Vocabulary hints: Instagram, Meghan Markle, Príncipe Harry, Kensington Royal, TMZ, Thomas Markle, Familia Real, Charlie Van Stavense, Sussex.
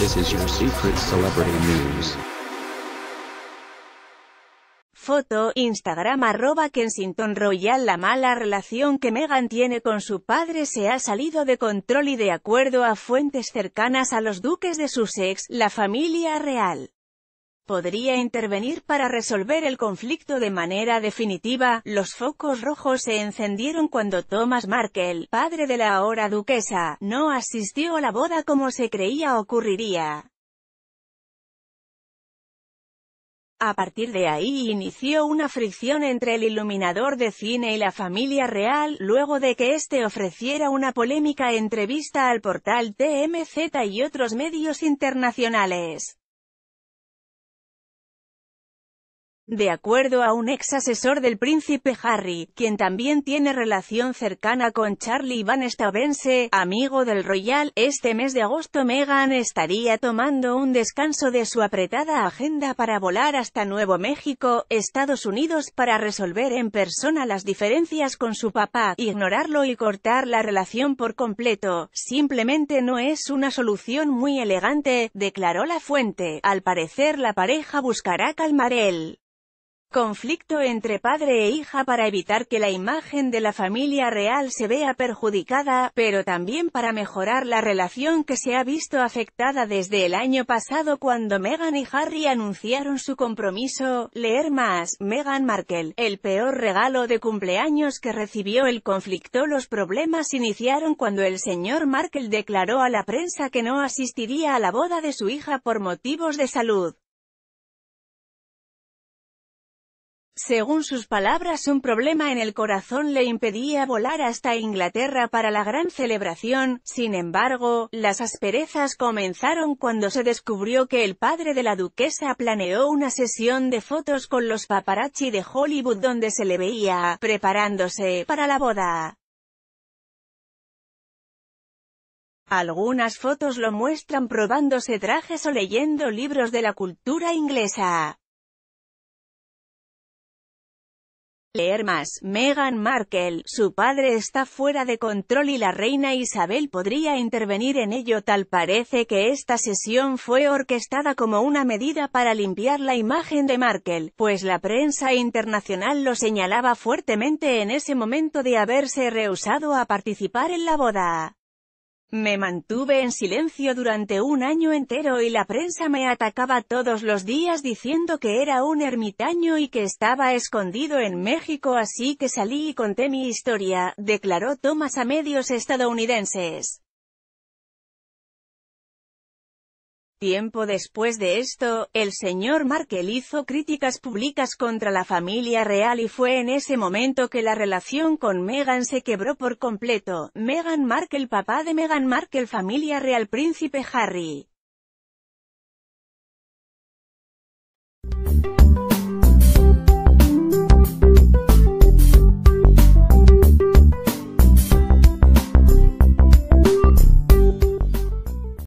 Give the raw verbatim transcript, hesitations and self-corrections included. This is your secret celebrity news. Foto, Instagram, arroba Kensington Royal. La mala relación que Meghan tiene con su padre se ha salido de control y de acuerdo a fuentes cercanas a los duques de Sussex, la familia real podría intervenir para resolver el conflicto de manera definitiva. Los focos rojos se encendieron cuando Thomas Markle, padre de la ahora duquesa, no asistió a la boda como se creía ocurriría. A partir de ahí inició una fricción entre el iluminador de cine y la familia real, luego de que éste ofreciera una polémica entrevista al portal T M Z y otros medios internacionales. De acuerdo a un ex asesor del príncipe Harry, quien también tiene relación cercana con Charlie Van Stavense, amigo del Royal, este mes de agosto Meghan estaría tomando un descanso de su apretada agenda para volar hasta Nuevo México, Estados Unidos, para resolver en persona las diferencias con su papá. Ignorarlo y cortar la relación por completo simplemente no es una solución muy elegante, declaró la fuente. Al parecer la pareja buscará calmar el conflicto entre padre e hija para evitar que la imagen de la familia real se vea perjudicada, pero también para mejorar la relación que se ha visto afectada desde el año pasado cuando Meghan y Harry anunciaron su compromiso. Leer más. Meghan Markle, el peor regalo de cumpleaños que recibió. El conflicto. Los problemas iniciaron cuando el señor Markle declaró a la prensa que no asistiría a la boda de su hija por motivos de salud. Según sus palabras, un problema en el corazón le impedía volar hasta Inglaterra para la gran celebración. Sin embargo, las asperezas comenzaron cuando se descubrió que el padre de la duquesa planeó una sesión de fotos con los paparazzi de Hollywood donde se le veía preparándose para la boda. Algunas fotos lo muestran probándose trajes o leyendo libros de la cultura inglesa. Leer más. Meghan Markle, su padre está fuera de control y la reina Isabel podría intervenir en ello. Tal parece que esta sesión fue orquestada como una medida para limpiar la imagen de Markle, pues la prensa internacional lo señalaba fuertemente en ese momento de haberse rehusado a participar en la boda. Me mantuve en silencio durante un año entero y la prensa me atacaba todos los días diciendo que era un ermitaño y que estaba escondido en México, así que salí y conté mi historia, declaró Thomas a medios estadounidenses. Tiempo después de esto, el señor Markle hizo críticas públicas contra la familia real y fue en ese momento que la relación con Meghan se quebró por completo. Meghan Markle, papá de Meghan Markle, familia real, príncipe Harry.